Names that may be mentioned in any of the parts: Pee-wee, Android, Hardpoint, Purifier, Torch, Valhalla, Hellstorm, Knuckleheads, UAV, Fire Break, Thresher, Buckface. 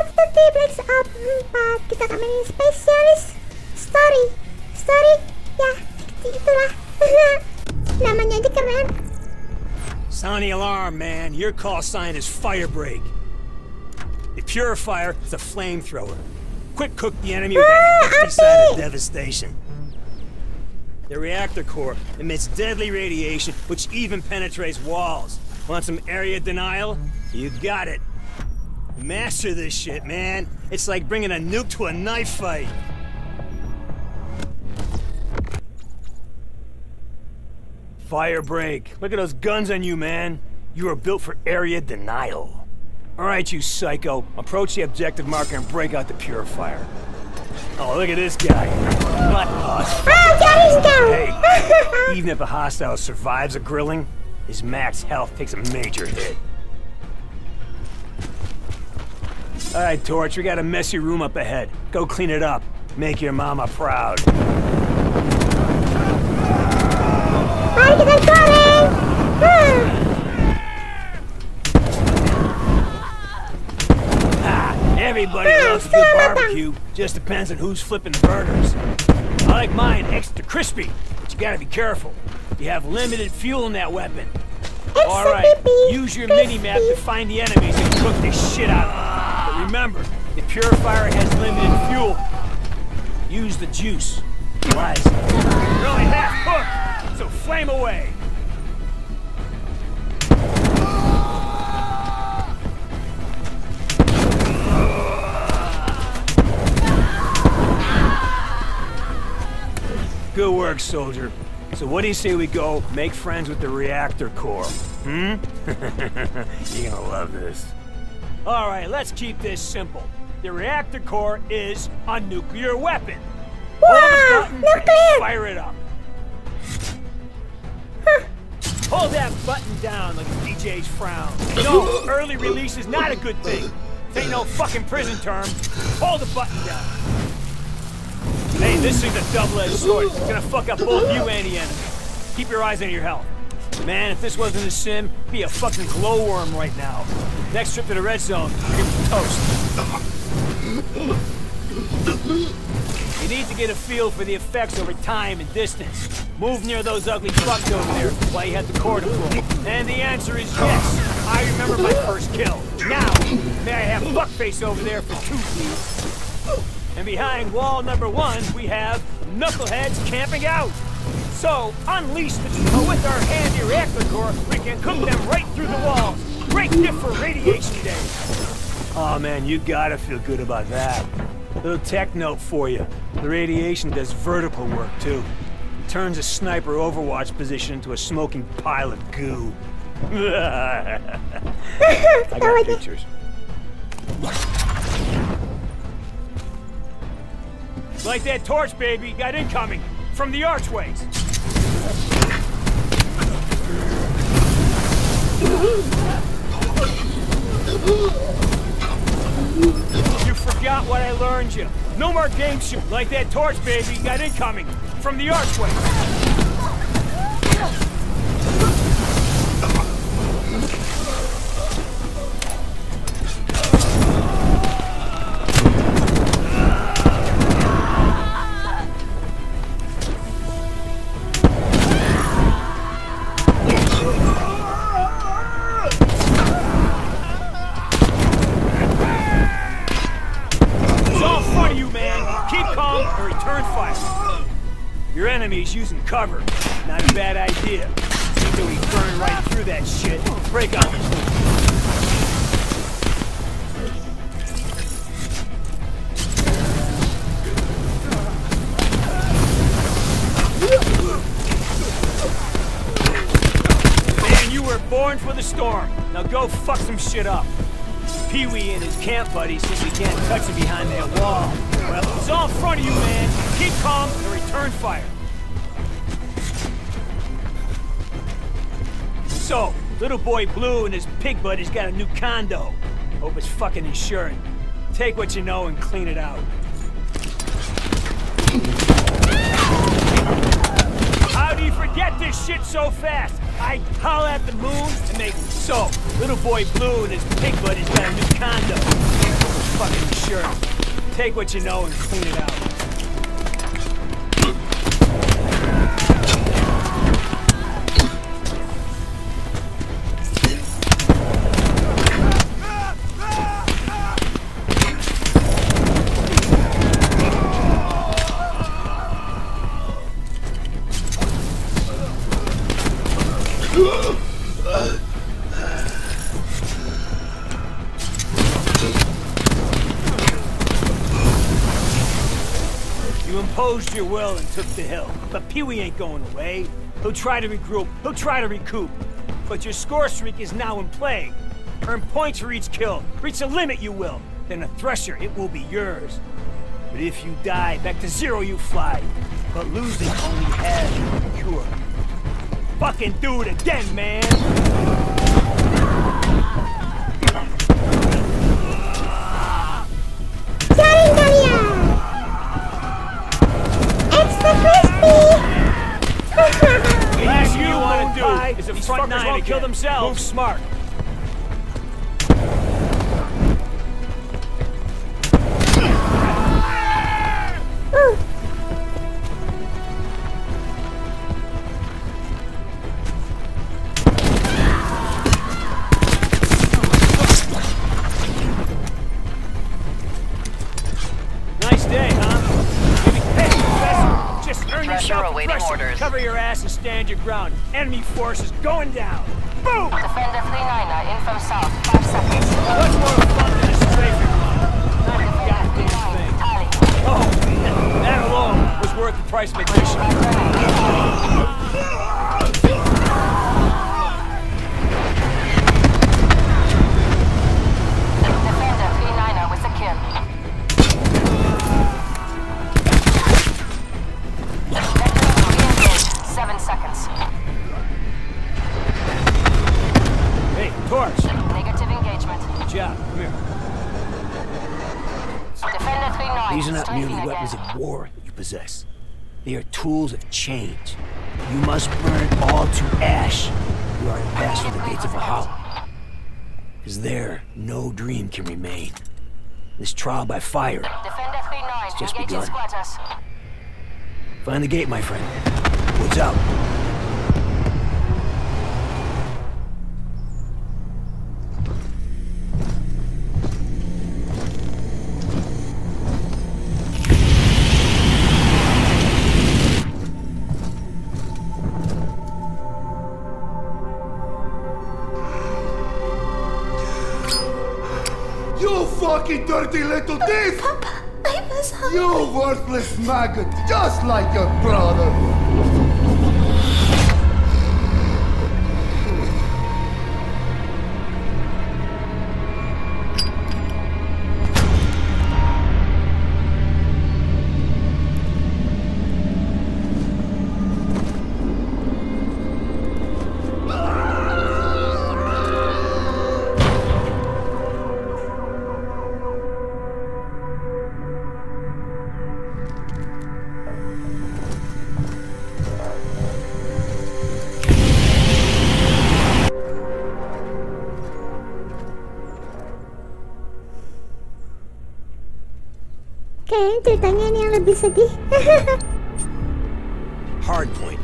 of the tablets up, but kita kami spesialis story ya itulah. Namanya aja keren. Sound the alarm, man. Your call sign is Fire Break. The Purifier is a flamethrower. Quick cook the enemy with a heavy side of devastation. The reactor core emits deadly radiation, which even penetrates walls. Want some area denial? You got it. Master this shit, man. It's like bringing a nuke to a knife fight. Fire Break. Look at those guns on you, man. You are built for area denial. All right, you psycho. Approach the objective marker and break out the Purifier. Oh, look at this guy. Not us. Hey, even if a hostile survives a grilling, his max health takes a major hit. All right, Torch, we got a messy room up ahead. Go clean it up. Make your mama proud. Everybody loves to do barbecue. Just depends on who's flipping the burners. I like mine extra crispy, but you gotta be careful. You have limited fuel in that weapon. Alright, use your mini-map to find the enemies and cook the shit out of them. But remember, the Purifier has limited fuel. Use the juice. Lies. You're only half hooked, so flame away. Good work, soldier. So what do you say we go make friends with the reactor core? Hmm? You're gonna love this. All right, let's keep this simple. The reactor core is a nuclear weapon. Wow! Hold the button and fire it up. Hold that button down like a DJ's frown. No, early release is not a good thing. This ain't no fucking prison term. Hold the button down. Hey, this thing's a double-edged sword. It's gonna fuck up both you and the enemy. Keep your eyes on your health. Man, if this wasn't a sim, it'd be a fucking glowworm right now. Next trip to the red zone, you're gonna be toast. You need to get a feel for the effects over time and distance. Move near those ugly fucks over there while you have the core deployed. And the answer is yes. I remember my first kill. Now, may I have Buckface over there for 2, please? And behind wall number 1, we have Knuckleheads camping out. So, unleash the truth with our handy reactor core. We can cook them right through the walls. Great gift for radiation day. Aw, oh, man, you gotta feel good about that. Little tech note for you. The radiation does vertical work, too. It turns a sniper overwatch position into a smoking pile of goo. I got pictures. Like that torch, baby, got incoming from the archways. You forgot what I learned you. No more game shoot. Like that torch, baby, got incoming from the archways. He's using cover. Not a bad idea. Either we burn right through that shit. Break up. Man, you were born for the storm. Now go fuck some shit up. Pee-wee and his camp buddies since he can't touch him behind that wall. Well, it's all in front of you, man. Keep calm and return fire. So, little boy Blue and his pig buddy's got a new condo. Hope it's fucking insured. Take what you know and clean it out. How do you forget this shit so fast? I howl at the moon and make so. Little boy Blue and his pig buddy's got a new condo. fucking shirt. Take what you know and clean it out. Imposed your will and took the hill, but Pee-wee ain't going away. He'll try to regroup, he'll try to recoup. But your score streak is now in play. Earn points for each kill, reach the limit you will. Then a Thresher, it will be yours. But if you die, back to zero you fly. But losing only has a cure. Fucking do it again, man! Is if front nine won't kill themselves. Move smart. Nice day, huh? Maybe pay, Professor. Just earn yourself pressure. Cover your ass and stand your ground. Enemy force is going down! Boom! Defender 3-9, in from south, 5 seconds. Much more fun than a strafing one. Not a goddamn thing. Oh, that alone was worth the price of admission. Defender 3-9 with the kill. Defender re-engaged, 7 seconds. Torch. Negative engagement. Good job. Come here. Defender 3-9. These are not merely weapons of war that you possess. They are tools of change. You must burn all to ash. You are passed through the gates of Valhalla. Because there, no dream can remain. This trial by fire has just begun. Find the gate, my friend. Woods out. You dirty little thief! Papa, I was hungry. You worthless maggot, just like your brother. Hardpoint.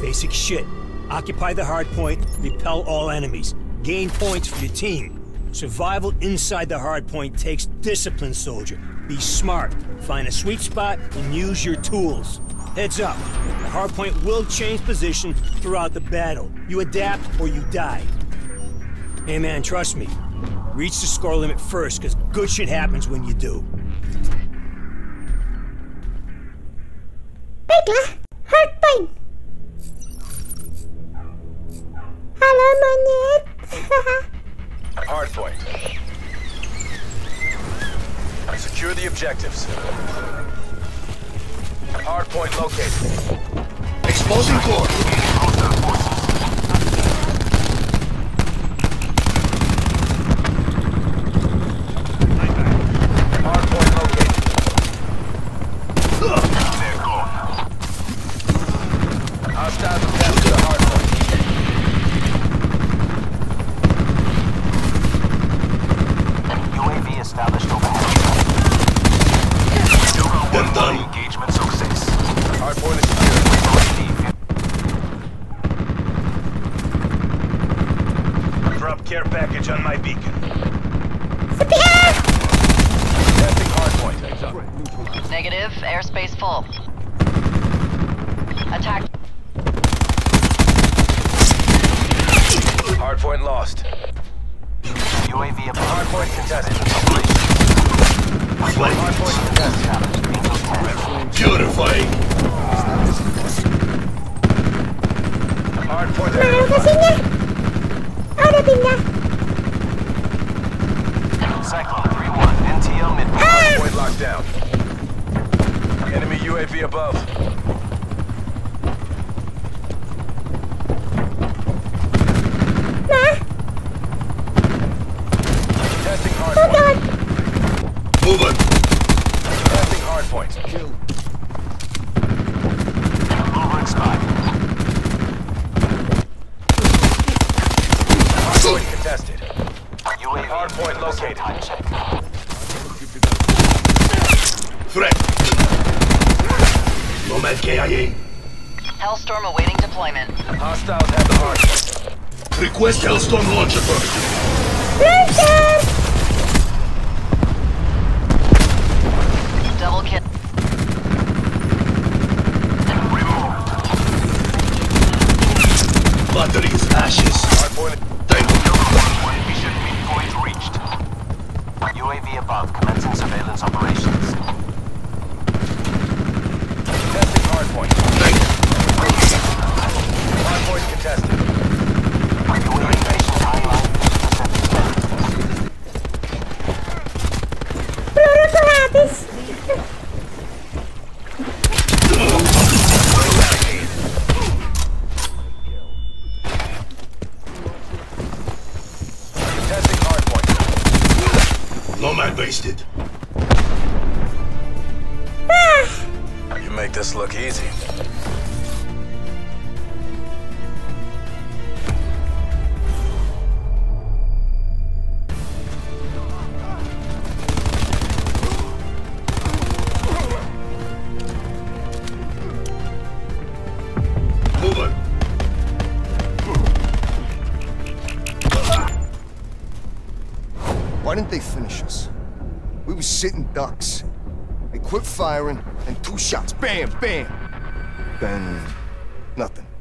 Basic shit. Occupy the hardpoint, repel all enemies. Gain points for your team. Survival inside the hardpoint takes discipline, soldier. Be smart. Find a sweet spot and use your tools. Heads up. The hardpoint will change position throughout the battle. You adapt or you die. Hey man, trust me. Reach the score limit first, because good shit happens when you do. Hardpoint. Hello, Monet. Hardpoint. Secure the objectives. Hardpoint located. Exploding core. UAV established overhead. on my beacon. Testing hardpoint. Negative. Airspace full. Attack. Hardpoint lost. UAV above. Hardpoint contested. Hardpoint contested. Beautifully. Hardpoint. Cyclone 3-1, NTL midpoint. Hardpoint locked down. Enemy UAV above. Testing hardpoint. Moving. Testing hardpoint. Kill. Moving spot. Contested. UAV hardpoint located. Threat. Nomad KIA. Hellstorm awaiting deployment. Hostiles have the hardpoint. Request Hellstorm launcher first. Double kill. Remove. Battery is ashes. Hardpoint. Mission midpoint reached. UAV above, commencing surveillance operations. Contesting hardpoint. Hardpoint contested. UAV station wasted. You make this look easy. Why didn't they finish us? We were sitting ducks. They quit firing, and 2 shots. Bam! Bam! Then... nothing.